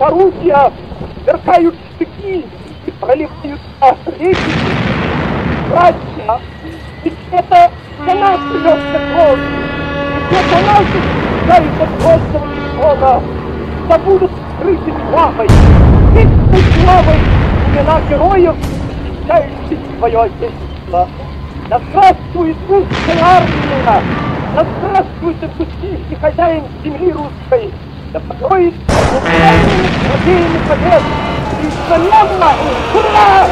Орудия сверкают штыки и проливаются речи. Братья, ведь это для нас льется кровь, ведь это нас испускается кровь Христова, да будут скрыты славой, вечной славой имена героев, защищающих свое отечество. Да здравствует русская армия, да здравствует отпустивший хозяин земли русской, да покроет украинными злодеями побед! И славно! Ура!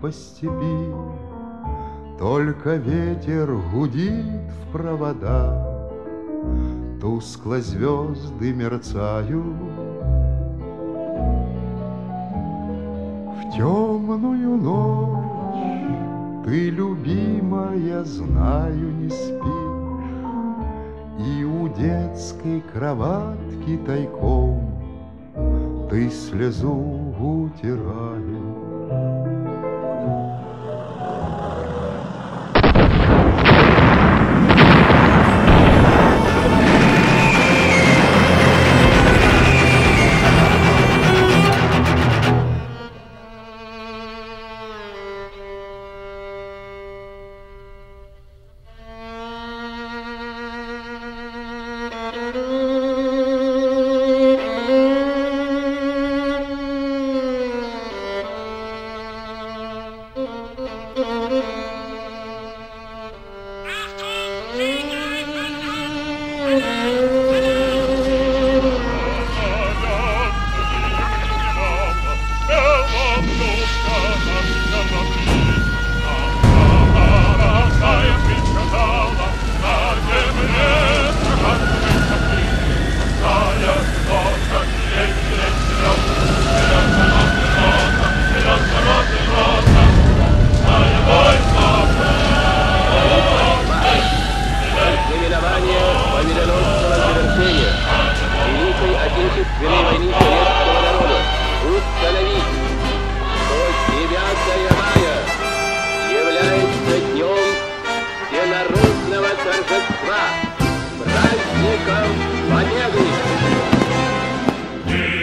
По степи, только ветер гудит в провода, тускло звезды мерцают. В темную ночь ты, любимая, знаю, не спишь, и у детской кроватки тайком ты слезу утираешь. движение. Великий Отече Великой войны советского народа, установить, что 9 мая является днем всенародного торжества, праздником Победы.